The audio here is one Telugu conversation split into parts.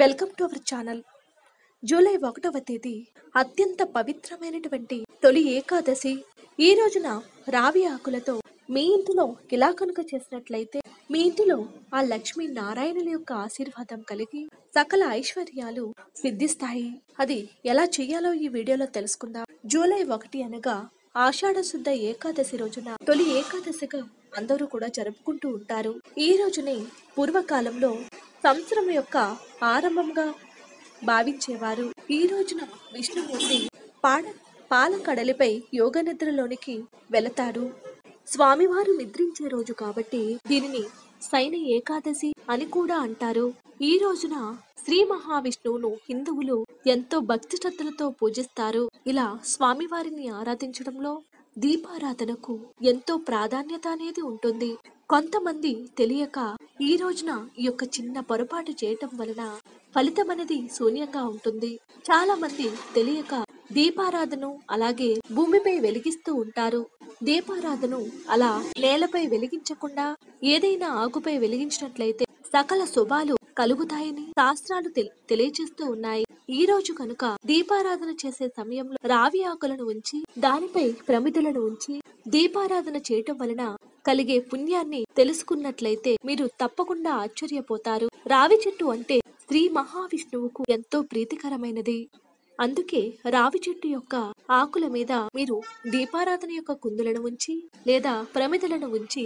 Welcome to our channel. July 1వ తేదీ అత్యంత పవిత్రమైనటువంటి తొలి ఏకాదశి. ఈ రోజున రావి ఆకులతో మీ ఇంటిలో ఇలా కనుక చేసినట్లయితే మీ ఇంటిలో ఆ లక్ష్మీ నారాయణుల యొక్క ఆశీర్వాదం కలిగి సకల ఐశ్వర్యాలు సిద్ధిస్తాయి. అది ఎలా చేయాలో ఈ వీడియోలో తెలుసుకుందాం. జూలై 1 అనగా ఆషాఢ శుద్ధ ఏకాదశి రోజున తొలి ఏకాదశిగా అందరూ కూడా జరుపుకుంటూ ఉంటారు. ఈ రోజుని పూర్వకాలంలో సంవత్సరం యొక్క ఆరంభంగా భావించేవారు. ఈ రోజున విష్ణుమూర్తి పాల కడలిపై యోగ నిద్రలోనికి వెళతారు. స్వామివారు నిద్రించే రోజు కాబట్టి దీనిని శయన ఏకాదశి అని కూడా అంటారు. ఈ రోజున శ్రీ మహావిష్ణువును హిందువులు ఎంతో భక్తి శ్రద్ధలతో పూజిస్తారు. ఇలా స్వామివారిని ఆరాధించడంలో దీపారాధనకు ఎంతో ప్రాధాన్యత అనేది ఉంటుంది. కొంతమంది తెలియక ఈ రోజున ఈ యొక్క చిన్న పొరపాటు చేయటం వలన ఫలితం అనేది శూన్యంగా ఉంటుంది. చాలా మంది తెలియక దీపారాధను అలాగే భూమిపై వెలిగిస్తూ ఉంటారు. దీపారాధను అలా నేలపై వెలిగించకుండా ఏదైనా ఆకుపై వెలిగించినట్లయితే సకల శుభాలు కలుగుతాయని శాస్త్రాలు తెలియజేస్తూ ఉన్నాయి. ఈ రోజు కనుక దీపారాధన చేసే సమయంలో రావి ఆకులను ఉంచి దానిపై ప్రమిదలను ఉంచి దీపారాధన చేయటం వలన కలిగే పుణ్యాన్ని తెలుసుకున్నట్లయితే మీరు తప్పకుండా ఆశ్చర్యపోతారు. రావి చెట్టు అంటే శ్రీ మహావిష్ణువుకు ఎంతో ప్రీతికరమైనది. అందుకే రావి చెట్టు యొక్క ఆకుల మీద మీరు దీపారాధన యొక్క కుందులను ఉంచి లేదా ప్రమిదలను ఉంచి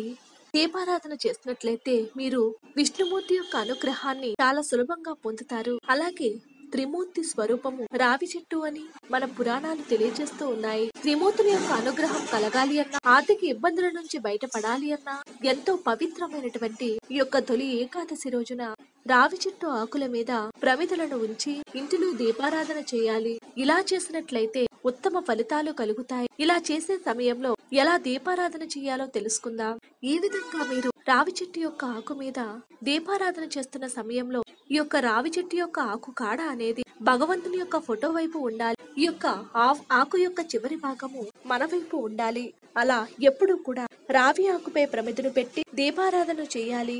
దీపారాధన చేసినట్లయితే మీరు విష్ణుమూర్తి యొక్క అనుగ్రహాన్ని చాలా సులభంగా పొందుతారు. అలాగే త్రిమూర్తి స్వరూపము రావి చెట్టు అని మన పురాణాలు తెలియజేస్తూ ఉన్నాయి. త్రిమూర్తుని యొక్క అనుగ్రహం కలగాలి అన్న, ఆర్థిక ఇబ్బందుల నుంచి బయటపడాలి అన్న ఎంతో పవిత్రమైనటువంటి ఈ యొక్క తొలి ఏకాదశి రోజున రావి చెట్టు ఆకుల మీద ప్రమిదలను ఉంచి ఇంటిలో దీపారాధన చేయాలి. ఇలా చేసినట్లయితే ఉత్తమ ఫలితాలు కలుగుతాయి. ఇలా చేసే సమయంలో ఎలా దీపారాధన చేయాలో తెలుసుకుందాం. ఈ విధంగా మీరు రావి చెట్టు యొక్క ఆకు మీద దీపారాధన చేస్తున్న సమయంలో ఈ యొక్క రావి చెట్టు యొక్క ఆకు కాడ అనేది భగవంతుని యొక్క ఫోటో వైపు ఉండాలి. ఈ యొక్క ఆకు యొక్క చివరి భాగము మన వైపు ఉండాలి. అలా ఎప్పుడు కూడా రావి ఆకుపై ప్రమిదను పెట్టి దీపారాధన చేయాలి.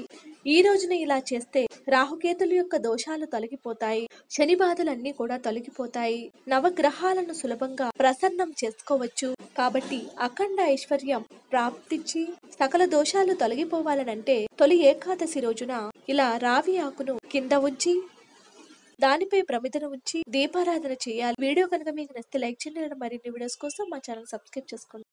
ఈ రోజున ఇలా చేస్తే రాహుకేతుల యొక్క దోషాలు తొలగిపోతాయి, శని బాధలన్నీ కూడా తొలగిపోతాయి. నవగ్రహాలను సులభంగా ప్రసన్నం చేసుకోవచ్చు. కాబట్టి అఖండ ఐశ్వర్యం ప్రాప్తించి సకల దోషాలు తొలగిపోవాలనంటే తొలి ఏకాదశి రోజున ఇలా రావి ఆకును కింద ఉంచి దానిపై ప్రమిదను ఉంచి దీపారాధన చేయాలి. వీడియో కనుక మీకు నచ్చితే లైక్ చేయండి. మరిన్ని వీడియోస్ కోసం మా ఛానల్ సబ్స్క్రైబ్ చేసుకోండి.